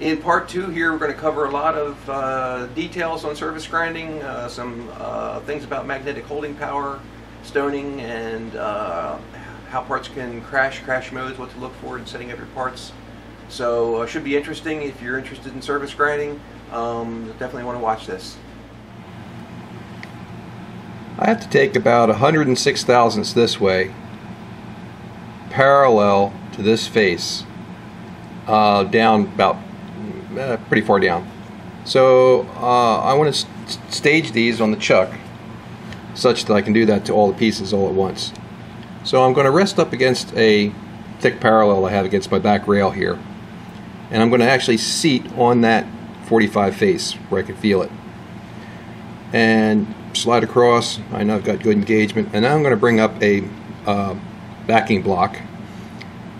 In part two here, we're going to cover a lot of details on surface grinding, some things about magnetic holding power, stoning, and how parts can crash, crash modes, what to look for in setting up your parts. So should be interesting if you're interested in surface grinding. Definitely want to watch this. I have to take about 106 thousandths this way, parallel to this face, down about pretty far down. So I want to stage these on the chuck such that I can do that to all the pieces all at once. So I'm going to rest up against a thick parallel I have against my back rail here, and I'm going to actually seat on that 45 face where I can feel it, and slide across. I know I've got good engagement, and now I'm going to bring up a backing block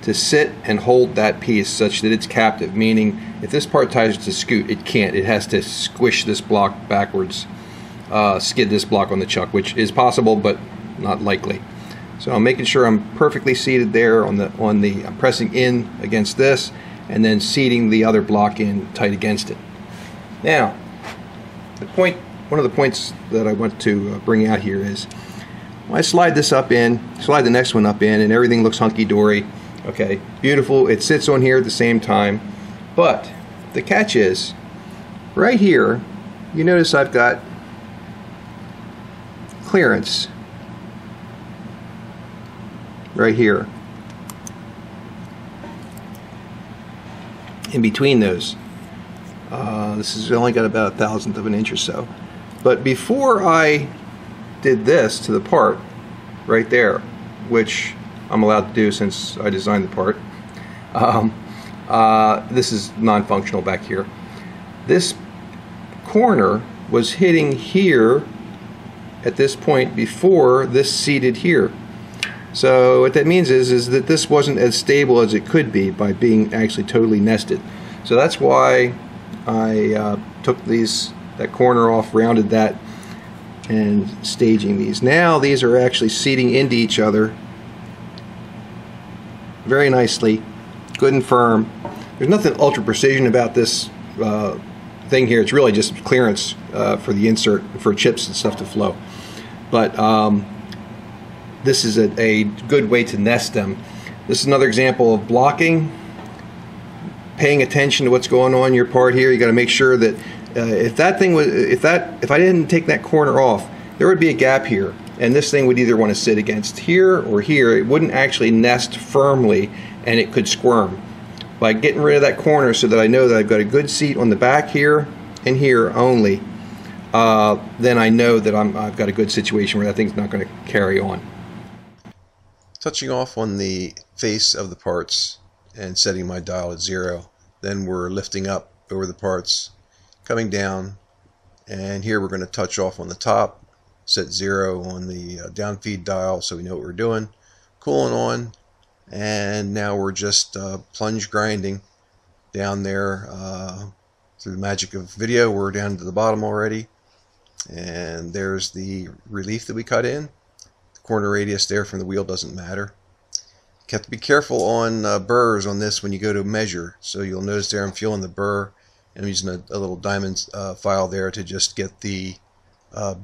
to sit and hold that piece such that it's captive, meaning if this part tries to scoot, it can't. It has to squish this block backwards, skid this block on the chuck, which is possible but not likely. So I'm making sure I'm perfectly seated there on the I'm pressing in against this and then seating the other block in tight against it. Now, the point, one of the points that I want to bring out here is when I slide this up in, slide the next one up in, and everything looks hunky-dory. Okay, beautiful. It sits on here at the same time, but the catch is right here. You notice I've got clearance right here in between those. This has only got about 1/1000th of an inch or so, but before I did this to the part right there, which I'm allowed to do since I designed the part, this is non-functional back here. This corner was hitting here at this point before this seated here. So what that means is that this wasn't as stable as it could be by being actually totally nested. So that's why I took that corner off, rounded that, and staging these. Now these are actually seating into each other very nicely, good and firm. There's nothing ultra precision about this thing here. It's really just clearance for the insert, for chips and stuff to flow. But this is a good way to nest them. This is another example of blocking, paying attention to what's going on in your part here. You got to make sure that if I didn't take that corner off, there would be a gap here, and this thing would either want to sit against here or here. It wouldn't actually nest firmly, and it could squirm. By getting rid of that corner so that I know that I've got a good seat on the back here and here only, then I know that I've got a good situation where that thing's not going to carry on. Touching off on the face of the parts and setting my dial at 0, then we're lifting up over the parts, coming down, and here we're going to touch off on the top, set 0 on the down feed dial so we know what we're doing, cooling on, and now we're just plunge grinding down there. Through the magic of video, we're down to the bottom already, and there's the relief that we cut in. Corner radius there from the wheel doesn't matter. You have to be careful on burrs on this when you go to measure. So you'll notice there I'm feeling the burr, and I'm using a little diamond file there to just get the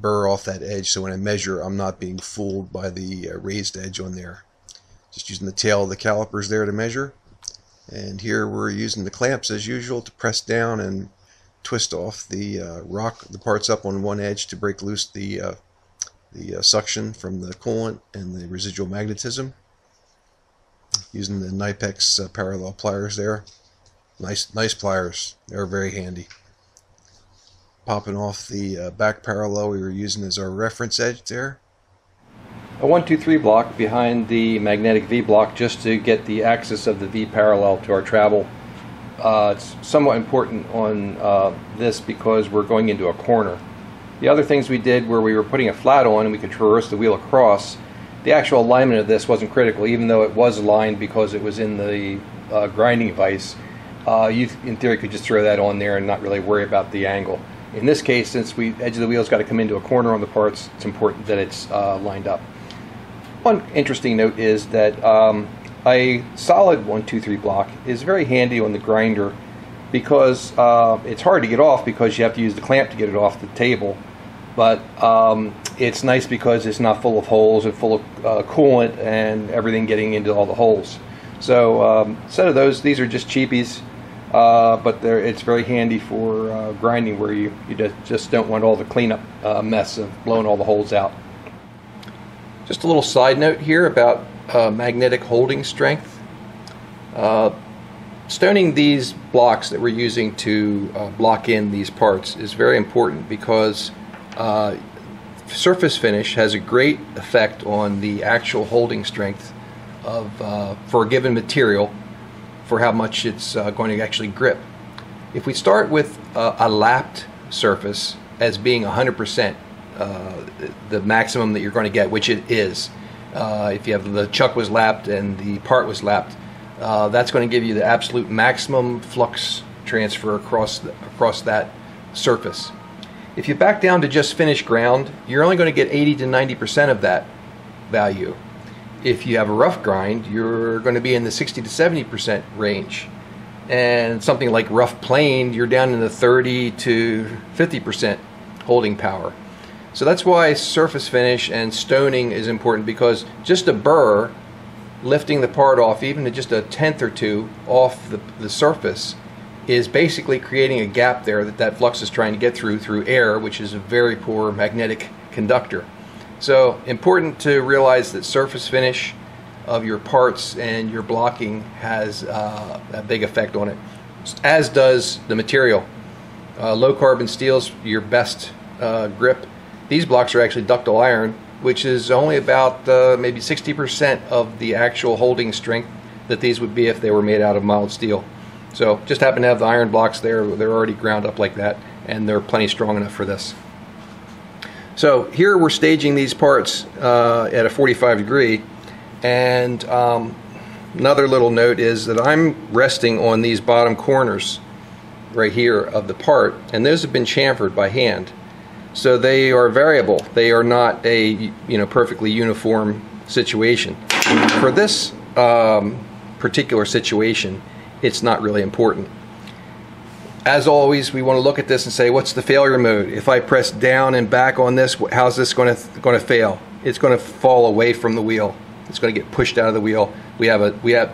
burr off that edge. So when I measure, I'm not being fooled by the raised edge on there. Just using the tail of the calipers there to measure. And here we're using the clamps as usual to press down and twist off the rock, the parts up on one edge to break loose the suction from the coolant and the residual magnetism, using the Nipex parallel pliers there. Nice pliers, they're very handy. Popping off the back parallel we were using as our reference edge there. A 1-2-3 block behind the magnetic V block just to get the axis of the V parallel to our travel. It's somewhat important on this because we're going into a corner. The other things we did where we were putting a flat on and we could traverse the wheel across, the actual alignment of this wasn't critical, even though it was aligned because it was in the grinding vise. You, in theory, could just throw that on there and not really worry about the angle. In this case, since the edge of the wheel's got to come into a corner on the parts, it's important that it's lined up. One interesting note is that a solid 1-2-3 block is very handy on the grinder because it's hard to get off because you have to use the clamp to get it off the table. But it's nice because it's not full of holes and full of coolant and everything getting into all the holes. So instead of those, these are just cheapies, but it's very handy for grinding where you just don't want all the cleanup mess of blowing all the holes out. Just a little side note here about magnetic holding strength. Stoning these blocks that we're using to block in these parts is very important because surface finish has a great effect on the actual holding strength of for a given material, for how much it's going to actually grip. If we start with a lapped surface as being 100% the maximum that you're going to get, which it is, if you have the chuck was lapped and the part was lapped, that's going to give you the absolute maximum flux transfer across that surface. If you back down to just finished ground, you're only going to get 80 to 90% of that value. If you have a rough grind, you're going to be in the 60 to 70% range. And something like rough plane, you're down in the 30 to 50% holding power. So that's why surface finish and stoning is important, because just a burr, lifting the part off, even to just a tenth or two off the surface, is basically creating a gap there that flux is trying to get through air, which is a very poor magnetic conductor. So important to realize that surface finish of your parts and your blocking has a big effect on it, as does the material. Low carbon steel's your best grip. These blocks are actually ductile iron, which is only about maybe 60% of the actual holding strength that these would be if they were made out of mild steel. So just happen to have the iron blocks there. They're already ground up like that, and they're plenty strong enough for this. So here we're staging these parts at a 45 degree. And another little note is that I'm resting on these bottom corners right here of the part, and those have been chamfered by hand. So they are variable. They are not a perfectly uniform situation. For this particular situation, it's not really important. As always, we want to look at this and say, what's the failure mode? If I press down and back on this, how's this going to fail? It's going to fall away from the wheel. It's going to get pushed out of the wheel. We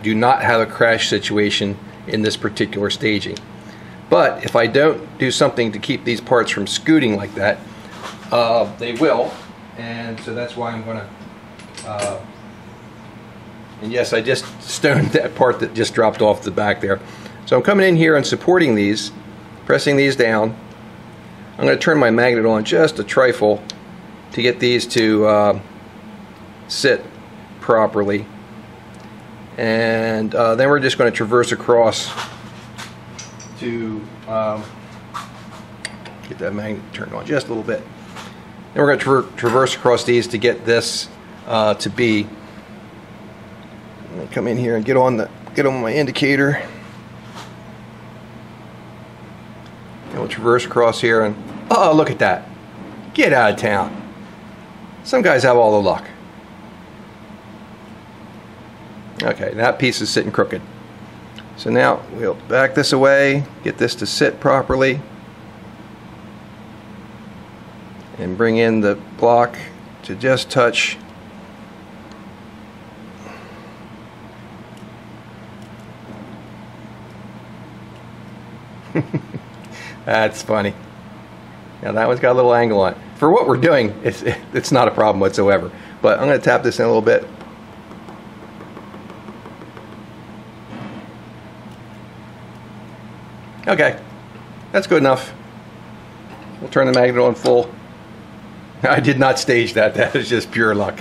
do not have a crash situation in this particular staging. But if I don't do something to keep these parts from scooting like that, they will. And so that's why I'm going to... and yes, I just stoned that part that just dropped off the back there. So I'm coming in here and supporting these, pressing these down. I'm going to turn my magnet on just a trifle to get these to sit properly. And then we're just going to traverse across to get that magnet turned on just a little bit. And we're going to traverse across these to get this to be. I'm going to come in here and get on my indicator. And we'll traverse across here and oh, look at that. Get out of town. Some guys have all the luck. Okay, that piece is sitting crooked. So now we'll back this away, get this to sit properly, and bring in the block to just touch. That's funny. Now that one's got a little angle on it. For what we're doing, it's not a problem whatsoever. But I'm going to tap this in a little bit. Okay, that's good enough. We'll turn the magnet on full. I did not stage that. That is just pure luck.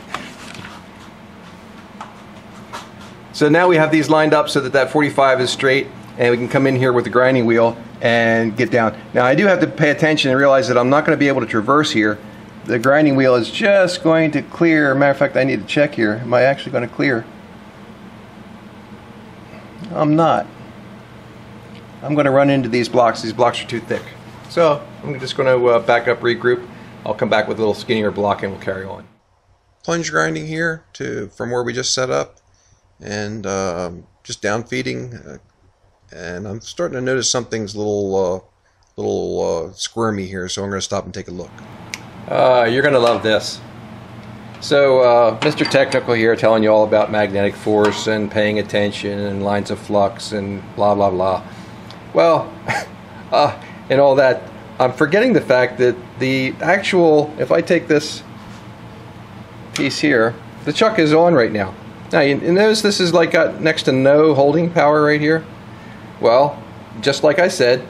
So now we have these lined up so that 45 is straight, and we can come in here with the grinding wheel and get down. Now I do have to pay attention and realize that I'm not going to be able to traverse here. The grinding wheel is just going to clear. Matter of fact, I need to check here. Am I actually going to clear? I'm not. I'm going to run into these blocks. These blocks are too thick. So I'm just going to back up, regroup. I'll come back with a little skinnier block and we'll carry on. Plunge grinding here from where we just set up, and just down feeding And I'm starting to notice something's a little squirmy here, so I'm going to stop and take a look. You're going to love this. So Mr. Technical here telling you all about magnetic force and paying attention and lines of flux and blah blah blah. Well, and all that, I'm forgetting the fact that the actual, if I take this piece here, the chuck is on right now. Now you notice this is like got next to no holding power right here. Well, just like I said,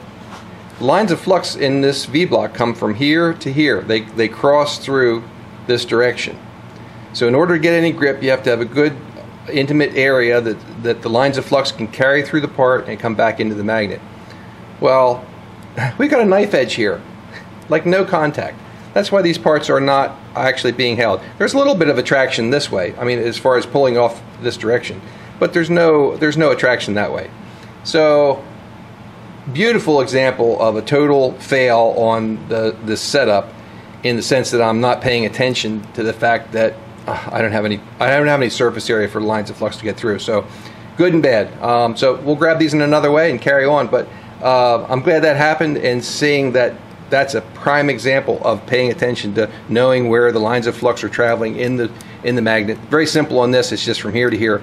lines of flux in this V-block come from here to here. They cross through this direction. So in order to get any grip, you have to have a good intimate area that the lines of flux can carry through the part and come back into the magnet. Well, we got a knife edge here, like no contact. That's why these parts are not actually being held. There's a little bit of attraction this way, I mean as far as pulling off this direction, but there's no attraction that way. So beautiful example of a total fail on the setup, in the sense that I'm not paying attention to the fact that I don't have any surface area for lines of flux to get through. So good and bad. So we'll grab these in another way and carry on, but I'm glad that happened, and seeing that that's a prime example of paying attention to knowing where the lines of flux are traveling in the magnet. Very simple on this, it's just from here to here.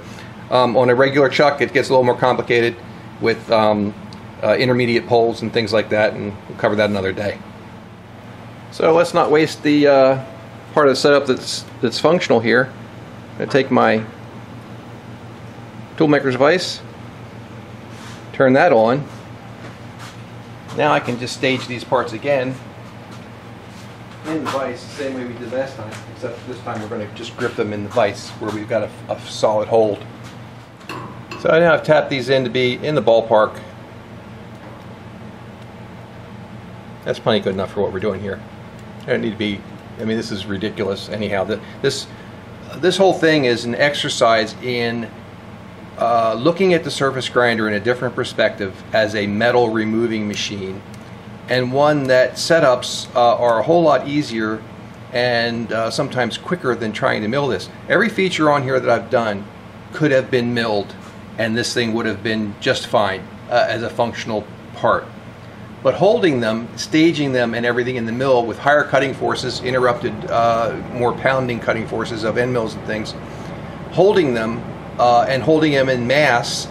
On a regular chuck it gets a little more complicated with intermediate poles and things like that, and we'll cover that another day. So let's not waste the part of the setup that's functional here. I'm going to take my toolmaker's vise, turn that on. Now I can just stage these parts again in the vise the same way we did last time, except this time we're going to just grip them in the vise where we've got a solid hold. So now I've tapped these in to be in the ballpark. That's plenty good enough for what we're doing here. I don't need to be, I mean this is ridiculous anyhow. This whole thing is an exercise in looking at the surface grinder in a different perspective as a metal removing machine, and one that setups are a whole lot easier and sometimes quicker than trying to mill this. Every feature on here that I've done could have been milled and this thing would have been just fine as a functional part. But holding them, staging them and everything in the mill with higher cutting forces, interrupted more pounding cutting forces of end mills and things, holding them and holding them in mass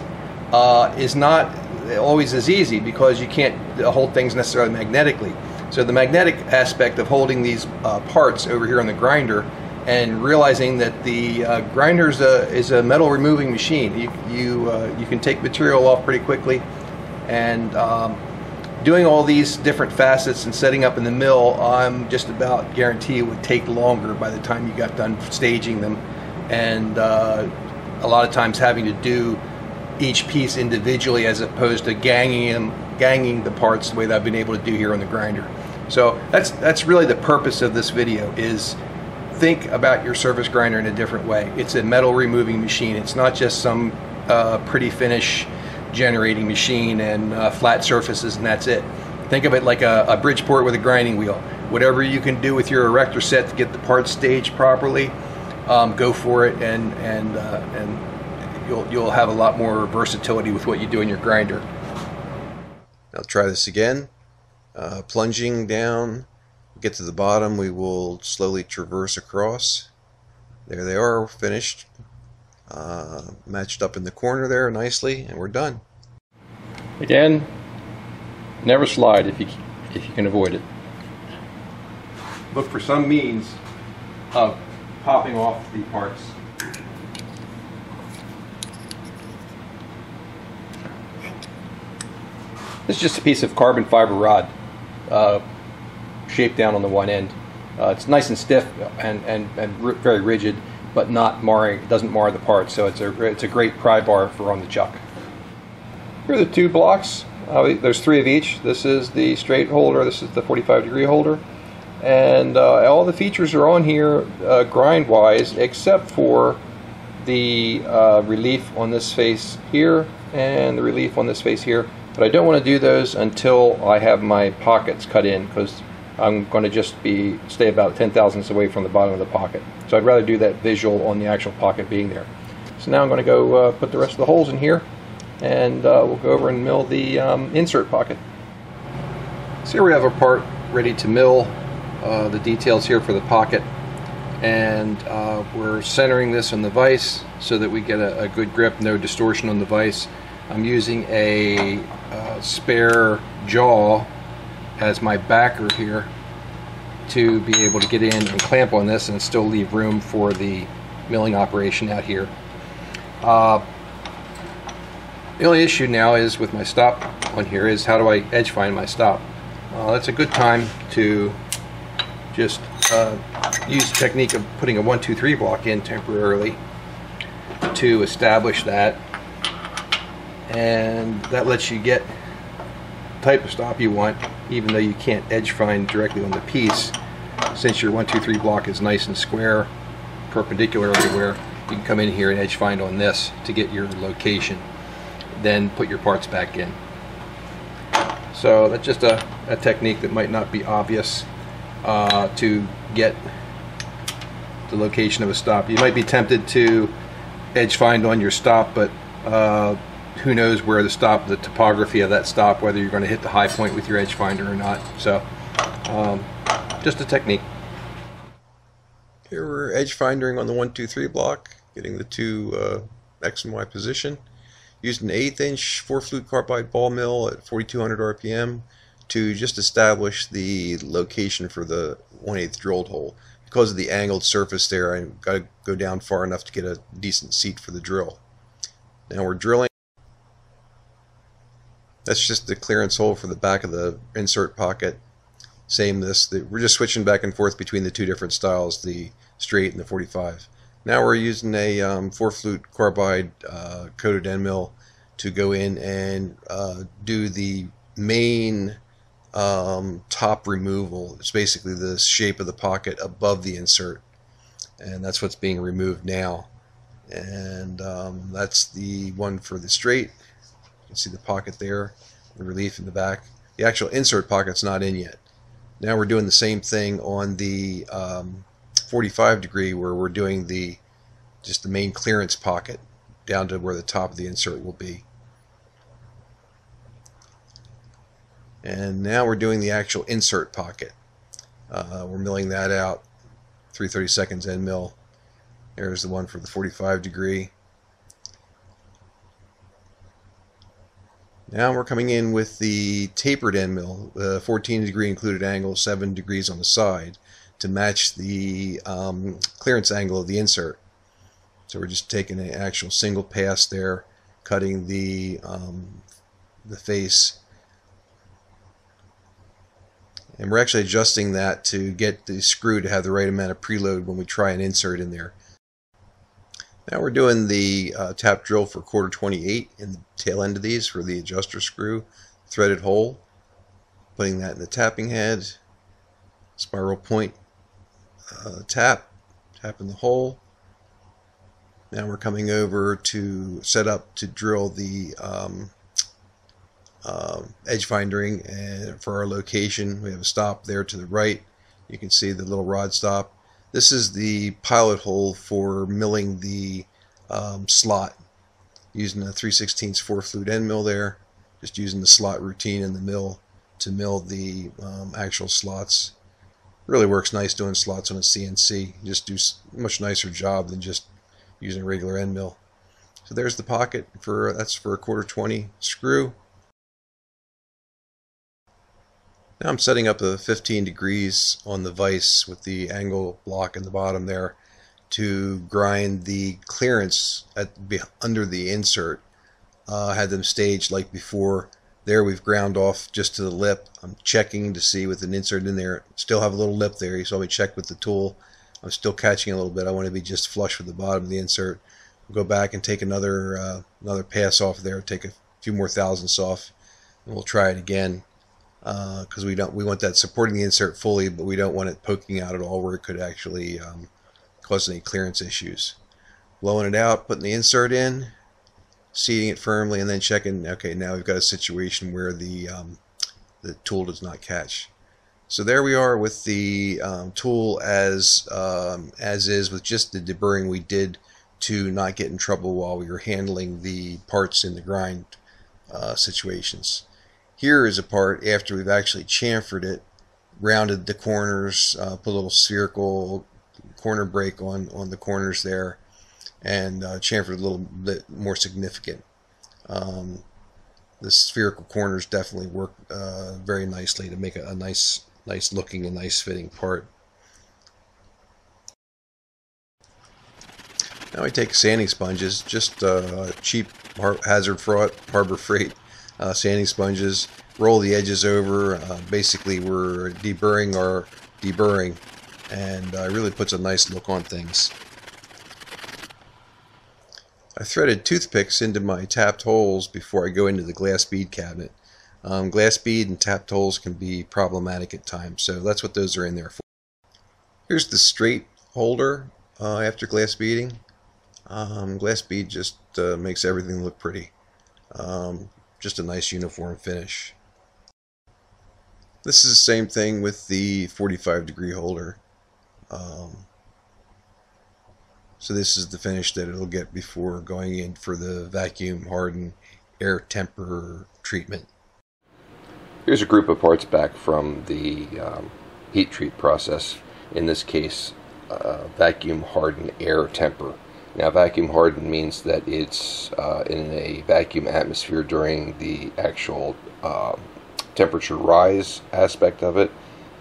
is not always as easy, because you can't hold things necessarily magnetically. So the magnetic aspect of holding these parts over here on the grinder, and realizing that the grinder is a metal removing machine. You can take material off pretty quickly, and doing all these different facets and setting up in the mill, I'm just about guarantee it would take longer by the time you got done staging them, and a lot of times having to do each piece individually as opposed to ganging the parts the way that I've been able to do here on the grinder. So that's really the purpose of this video, is think about your surface grinder in a different way. It's a metal removing machine. It's not just some pretty finish generating machine and flat surfaces and that's it. Think of it like a bridge port with a grinding wheel. Whatever you can do with your erector set to get the parts staged properly, go for it, and you'll have a lot more versatility with what you do in your grinder. I'll try this again. Plunging down, get to the bottom, we will slowly traverse across. There they are, finished. Matched up in the corner there nicely, and we're done. Again, never slide if you can avoid it. Look for some means of popping off the parts. This is just a piece of carbon fiber rod shaped down on the one end. It's nice and stiff and very rigid, but not marring. It doesn't mar the part, so it's a great pry bar for on the chuck. Here are the two blocks. There's three of each. This is the straight holder. This is the 45-degree holder. And all the features are on here grind-wise, except for the relief on this face here and the relief on this face here. But I don't want to do those until I have my pockets cut in, because I'm going to just stay about 10 thousandths away from the bottom of the pocket. So I'd rather do that visual on the actual pocket being there. So now I'm going to go put the rest of the holes in here and we'll go over and mill the insert pocket. So here we have our part ready to mill, the details here for the pocket, and we're centering this on the vise so that we get a good grip, no distortion on the vise. I'm using a spare jaw as my backer here to be able to get in and clamp on this and still leave room for the milling operation out here. The only issue now is with my stop on here is how do I edge find my stop. That's a good time to just use the technique of putting a 1, 2, 3 block in temporarily to establish that, and that lets you get the type of stop you want even though you can't edge find directly on the piece, since your 1, 2, 3 block is nice and square, perpendicular everywhere. You can come in here and edge find on this to get your location, then put your parts back in. So that's just a technique that might not be obvious to get the location of a stop. You might be tempted to edge find on your stop, but who knows where the stop, the topography of that stop, whether you're going to hit the high point with your edge finder or not. So just a technique. Here we're edge findering on the 1, 2, 3 block, getting the two X and Y position. Used an 1/8 inch 4-flute carbide ball mill at 4200 RPM to just establish the location for the 1/8 drilled hole. Because of the angled surface there, I've got to go down far enough to get a decent seat for the drill. Now we're drilling. That's just the clearance hole for the back of the insert pocket. Same this, we're just switching back and forth between the two different styles, the straight and the 45. Now we're using a 4-flute carbide coated end mill to go in and do the main top removal. It's basically the shape of the pocket above the insert, and that's what's being removed now. And that's the one for the straight. You can see the pocket there, the relief in the back. The actual insert pocket's not in yet. Now we're doing the same thing on the 45 degree, where we're doing the just the main clearance pocket down to where the top of the insert will be. And now we're doing the actual insert pocket. We're milling that out, 3/32 end mill. There's the one for the 45 degree. Now we're coming in with the tapered end mill, 14 degree included angle, 7 degrees on the side, to match the clearance angle of the insert. So we're just taking an actual single pass there, cutting the face, and we're actually adjusting that to get the screw to have the right amount of preload when we try and insert in there. Now we're doing the tap drill for 1/4-28 in the tail end of these for the adjuster screw, threaded hole, putting that in the tapping head, spiral point tap in the hole. Now we're coming over to set up to drill the edge findering, and for our location we have a stop there to the right. You can see the little rod stop. This is the pilot hole for milling the slot, using a 3/16 4-flute end mill there, just using the slot routine in the mill to mill the actual slots. Really works nice doing slots on a CNC. You just do a much nicer job than just using a regular end mill. So there's the pocket, for that's for a 1/4-20 screw. Now I'm setting up the 15 degrees on the vise with the angle block in the bottom there to grind the clearance under the insert. Had them staged like before. There we've ground off just to the lip. I'm checking to see with an insert in there. Still have a little lip there. You saw me check with the tool. I'm still catching a little bit. I want to be just flush with the bottom of the insert. We'll go back and take another pass off there. Take a few more thousandths off, and we'll try it again. Because we want that supporting the insert fully, but we don't want it poking out at all where it could actually cause any clearance issues. Blowing it out, putting the insert in, seating it firmly, and then checking. Okay, now we've got a situation where the tool does not catch. So there we are with the tool as is, with just the deburring we did to not get in trouble while we were handling the parts in the grind situations. Here is a part after we've actually chamfered it, rounded the corners, put a little spherical corner break on the corners there, and chamfered a little bit more significant. The spherical corners definitely work very nicely to make a nice looking and nice fitting part. Now I take sanding sponges, just cheap Harbor Freight sanding sponges, roll the edges over. Basically we're deburring our deburring, and it really puts a nice look on things. I threaded toothpicks into my tapped holes before I go into the glass bead cabinet. Glass bead and tapped holes can be problematic at times, so that's what those are in there for. Here's the straight holder after glass beading. Glass bead just makes everything look pretty. Just a nice uniform finish. This is the same thing with the 45-degree holder. So this is the finish that it'll get before going in for the vacuum hardened air temper treatment. Here's a group of parts back from the heat treat process. In this case, vacuum hardened air temper. Now, vacuum hardened means that it's in a vacuum atmosphere during the actual temperature rise aspect of it,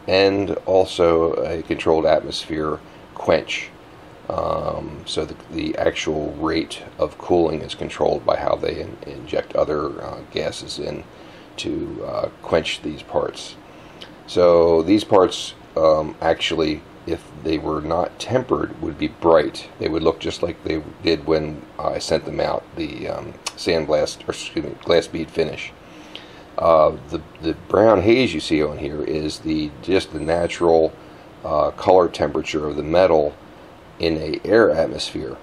and also a controlled atmosphere quench. So the actual rate of cooling is controlled by how they inject other gases in to quench these parts. So these parts actually, if they were not tempered, would be bright. They would look just like they did when I sent them out, the sandblast, or excuse me, glass bead finish. The brown haze you see on here is just the natural color temperature of the metal in an air atmosphere.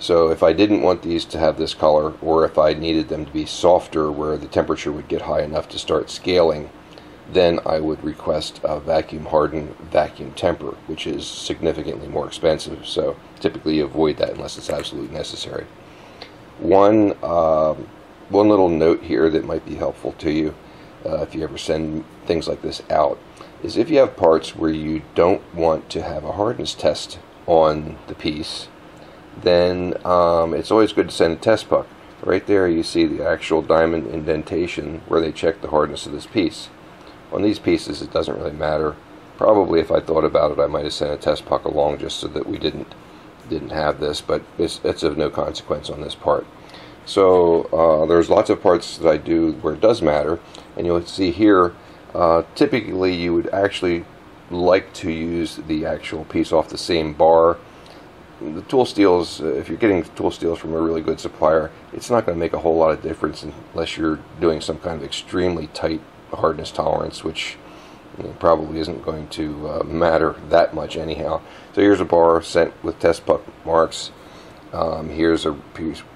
So if I didn't want these to have this color, or if I needed them to be softer where the temperature would get high enough to start scaling, then I would request a vacuum hardened vacuum temper, which is significantly more expensive, so typically you avoid that unless it's absolutely necessary. One little note here that might be helpful to you if you ever send things like this out is if you have parts where you don't want to have a hardness test on the piece, then it's always good to send a test puck. Right there you see the actual diamond indentation where they check the hardness of this piece. On these pieces it doesn't really matter. Probably if I thought about it I might have sent a test puck along just so that we didn't have this, but it's of no consequence on this part. So there's lots of parts that I do where it does matter, and you'll see here typically you would actually like to use the actual piece off the same bar. The tool steels, if you're getting tool steels from a really good supplier, it's not going to make a whole lot of difference unless you're doing some kind of extremely tight hardness tolerance, which probably isn't going to matter that much anyhow. So here's a bar sent with test puck marks. Here's a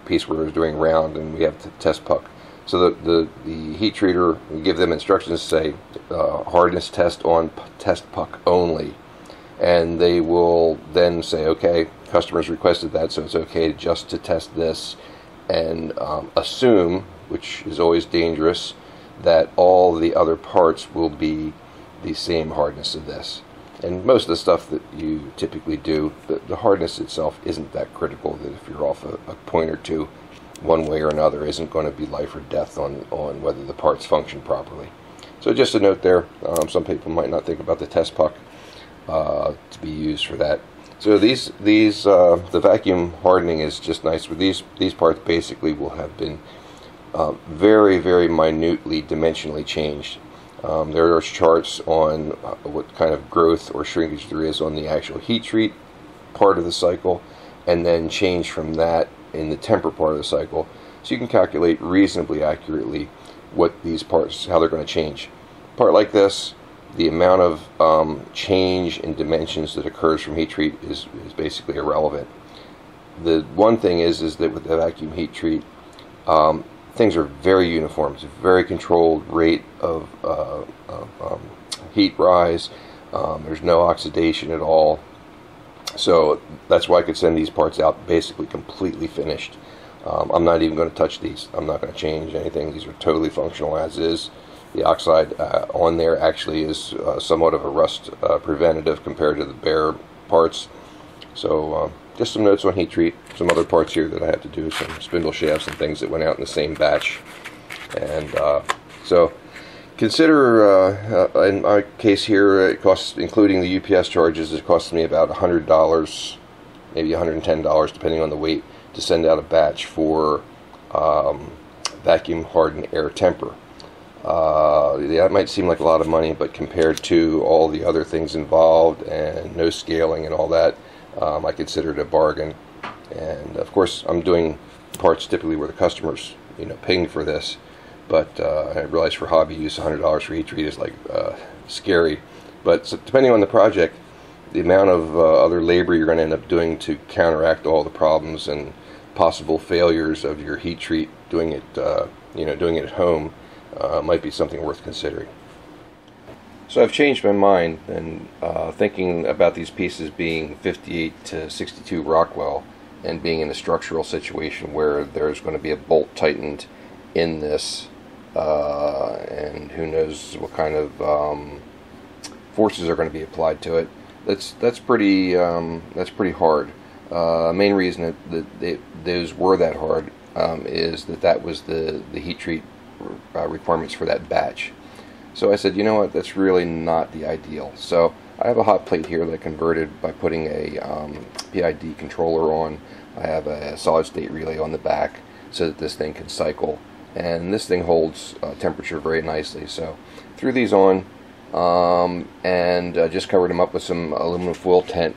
piece where we're doing round and we have the test puck. So the heat treater, we give them instructions to say hardness test on test puck only, and they will then say, okay, customers requested that, so it's okay just to test this, and assume, which is always dangerous, that all the other parts will be the same hardness of this. And most of the stuff that you typically do, the hardness itself isn't that critical, that if you're off a point or two one way or another isn't going to be life or death on whether the parts function properly. So just a note there, some people might not think about the test puck to be used for that. So the vacuum hardening is just nice. With these parts basically will have been very, very minutely dimensionally changed. There are charts on what kind of growth or shrinkage there is on the actual heat treat part of the cycle, and then change from that in the temper part of the cycle, so you can calculate reasonably accurately what these parts, how they're going to change. A part like this, the amount of change in dimensions that occurs from heat treat is basically irrelevant. The one thing is that with the vacuum heat treat, things are very uniform. It's a very controlled rate of heat rise. There's no oxidation at all. So that's why I could send these parts out basically completely finished. I'm not even going to touch these. I'm not going to change anything. These are totally functional as is. The oxide on there actually is somewhat of a rust preventative compared to the bare parts. So just some notes on heat treat, some other parts here that I had to do, some spindle shafts and things that went out in the same batch. And so consider, in my case here, it costs, including the UPS charges, it costs me about $100, maybe $110, depending on the weight, to send out a batch for vacuum hardened air temper. That might seem like a lot of money, but compared to all the other things involved and no scaling and all that, I consider it a bargain. And of course, I'm doing parts typically where the customers, you know, paying for this. But I realize for hobby use, $100 for heat treat is like scary. But so depending on the project, the amount of other labor you're going to end up doing to counteract all the problems and possible failures of your heat treat, doing it, you know, doing it at home. Might be something worth considering. So I've changed my mind, and thinking about these pieces being 58 to 62 Rockwell and being in a structural situation where there's going to be a bolt tightened in this, and who knows what kind of forces are going to be applied to it. That's pretty hard. Main reason that those were that hard is that was the heat treat requirements for that batch. So I said, you know what, that's really not the ideal. So I have a hot plate here that I converted by putting a PID controller on. I have a solid state relay on the back so that this thing can cycle, and this thing holds temperature very nicely. So threw these on and just covered them up with some aluminum foil tent,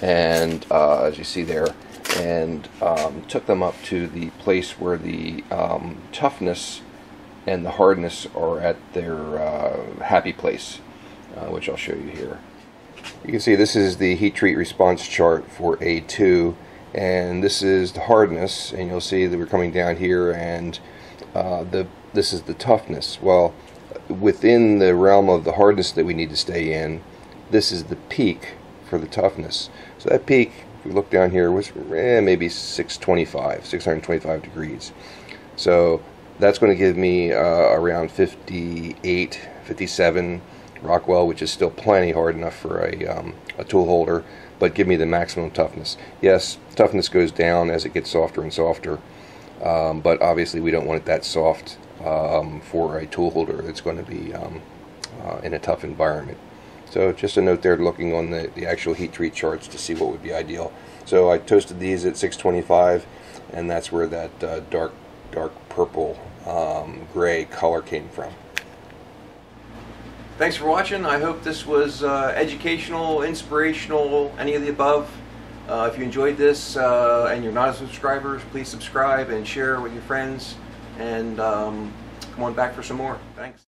and as you see there, and took them up to the place where the toughness and the hardness are at their happy place, which I'll show you here. You can see this is the heat treat response chart for A2, and this is the hardness, and you'll see that we're coming down here, and this is the toughness. Well, within the realm of the hardness that we need to stay in, this is the peak for the toughness. So that peak, if we look down here, was maybe 625 degrees. So that's going to give me around 58, 57 Rockwell, which is still plenty hard enough for a tool holder, but give me the maximum toughness. Yes, toughness goes down as it gets softer and softer, but obviously we don't want it that soft for a tool holder that's going to be in a tough environment. So just a note there, looking on the actual heat treat charts to see what would be ideal. So I toasted these at 625, and that's where that dark purple gray color came from. Thanks for watching. I hope this was educational, inspirational, any of the above. If you enjoyed this and you're not a subscriber, please subscribe and share with your friends, and come on back for some more. Thanks.